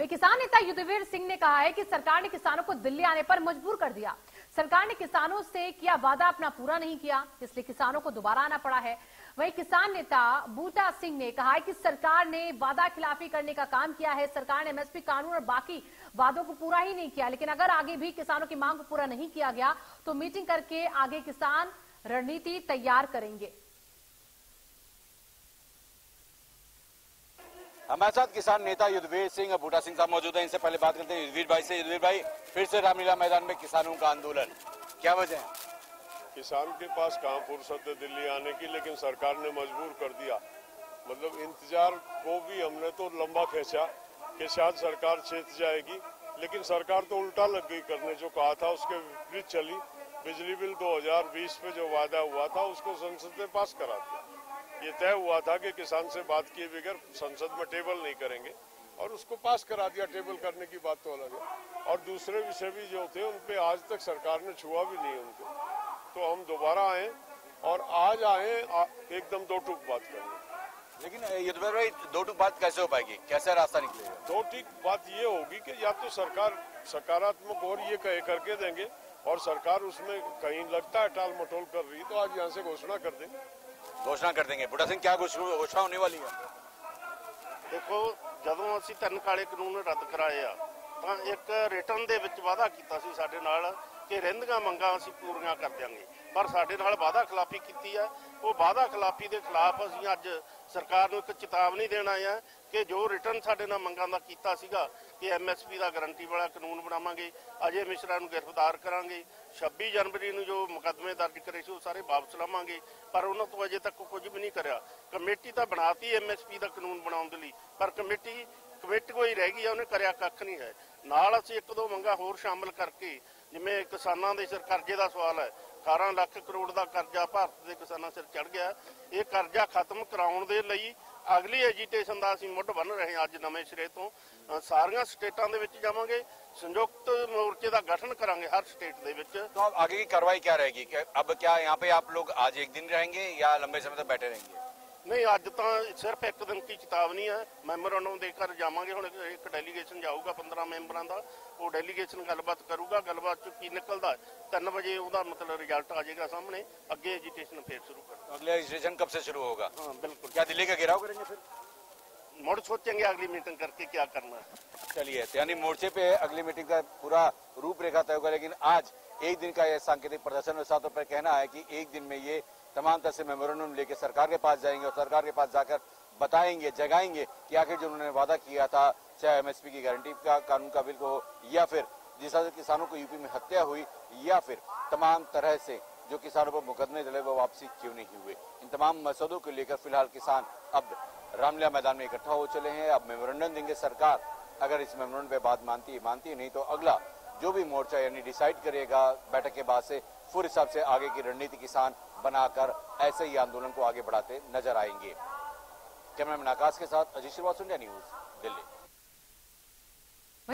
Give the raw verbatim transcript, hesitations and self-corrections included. वे किसान नेता युधवीर सिंह ने कहा है कि सरकार ने किसानों को दिल्ली आने पर मजबूर कर दिया। सरकार ने किसानों से किया वादा अपना पूरा नहीं किया, इसलिए किसानों को दोबारा आना पड़ा है। वहीं किसान नेता बूटा सिंह ने कहा है कि सरकार ने वादा खिलाफी करने का काम किया है। सरकार ने एमएसपी कानून और बाकी वादों को पूरा ही नहीं किया, लेकिन अगर आगे भी किसानों की मांग को पूरा नहीं किया गया तो मीटिंग करके आगे किसान रणनीति तैयार करेंगे। हमारे साथ किसान नेता युधवीर सिंह और बूटा सिंह साहब मौजूद हैं। इनसे पहले बात करते हैं युधवीर भाई से। युधवीर भाई, फिर से रामलीला मैदान में किसानों का आंदोलन, क्या वजह है? किसानों के पास कहाँ फुर्सत है दिल्ली आने की, लेकिन सरकार ने मजबूर कर दिया। मतलब इंतजार को भी हमने तो लंबा खींचा कि शायद सरकार चेत जाएगी, लेकिन सरकार तो उल्टा लग गई करने, जो कहा था उसके विपरीत चली। बिजली बिल दो हज़ार बीस पे जो वादा हुआ था उसको संसद में पास करा दिया। ये तय हुआ था कि किसान से बात किए बगैर संसद में टेबल नहीं करेंगे, और उसको पास करा दिया। टेबल करने की बात तो अलग है, और दूसरे विषय भी जो थे उन पर आज तक सरकार ने छुआ भी नहीं उनको। तो हम दोबारा आए और आज आए एकदम दो टूक बात करेंगे। लेकिन युधवीर भाई, दो टूक बात कैसे हो पाएगी, कैसा रास्ता निकलेगा? दो टूक बात ये होगी कि या तो सरकार सकारात्मक और ये कहे करके देंगे, और सरकार उसमें कहीं लगता है टाल मटोल कर रही तो आज यहाँ से घोषणा कर देंगे। घोषणा कर देंगे। बूटा सिंह, क्या घोषणा होने वाली है? देखो, जदों असीं तीन काले कानून रद्द कराया तो एक रिटर्न दे विच वादा कीता सी साडे नाल कि रहिंदियां मंगां असीं पूरीआं कर देंगे, पर साडे नाल वादा खिलाफी की है। वो वादा खिलाफी के खिलाफ असीं अज सरकार नूं इक चेतावनी देना है कि जो रिटर्न साडे नाल मंगां दा कीता सीगा कि एमएसपी का गारंटी वाला कानून बनावांगे, अजय मिश्रा नूं गिरफ्तार करांगे, छब्बी जनवरी नूं जो मुकदमे दर्ज करे सी सारे वापस लवांगे, पर उन्हां तों अजे तक कुछ भी नहीं करिया। कमेटी तां बनाती एमएसपी का कानून बनाउण दे लई, पर कमेटी कमेटी कोई रह गई है, उन्हें करिया कख नहीं है। नाल असीं एक दो मंगां होर शामिल करके, जिमें किसानां दे सिर करजे का सवाल है, अठारह लाख करोड़ का करजा भारत के किसानों सिर चढ़ गया, ये करजा खत्म कराउण दे लई अगली एजीटेशन का असीं मुढ बन रहे। अज नवें सिरे तो सारियां स्टेटां दे विच जावांगे, संयुक्त मोर्चे का गठन करांगे हर स्टेट दे विच। तो आगे की कार्रवाई क्या रहेगी? अब क्या यहाँ पे आप लोग आज एक दिन रहेंगे या लंबे समय तक बैठे रहेंगे? नहीं, अज तो सिर्फ एक दिन की चेतावनी है। मैंबरों के घर जावांगे, हुण एक डेलीगेशन जाऊगा पंद्रह मैंबरों का, वो डेलीगेशन गलबात करूगा। गलबात चो की निकलता तीन बजे उसका मतलब रिजल्ट आ जाएगा सामने। अगे एजिटेशन फिर शुरू कर, अगला एजिटेशन कब से शुरू होगा? हाँ बिल्कुल। क्या दिल्ली का घेराव करेंगे? फिर मोड़ सोचेंगे अगली मीटिंग करके क्या करना है। चलिए, यानी मोर्चे पे अगली मीटिंग का पूरा रूपरेखा तय होगा, लेकिन आज एक दिन का यह सांकेतिक प्रदर्शन। सातों पर कहना है कि एक दिन में ये तमाम तरह से मेमोरेंडम लेके सरकार के पास जाएंगे, और सरकार के पास जाकर बताएंगे, जगाएंगे कि आखिर जो उन्होंने वादा किया था, चाहे एमएसपी की गारंटी का कानून का बिल हो, या फिर जिस तरह से किसानों को यूपी में हत्या हुई, या फिर तमाम तरह से जो किसानों पर मुकदमे चले वो वापसी क्यों नहीं हुए। इन तमाम मसौदों को लेकर फिलहाल किसान अब रामलीला मैदान में इकट्ठा हो चले हैं। अब मेमोरेंडम देंगे। सरकार अगर इस मेमोरेंडम पे बात मानती है मानती है, नहीं तो अगला जो भी मोर्चा यानी डिसाइड करेगा बैठक के बाद से, पूरे हिसाब से आगे की रणनीति किसान बनाकर ऐसे ही आंदोलन को आगे बढ़ाते नजर आएंगे। कैमरामैन आकाश के साथ अजीत श्रीवास्तव, इंडिया न्यूज, दिल्ली।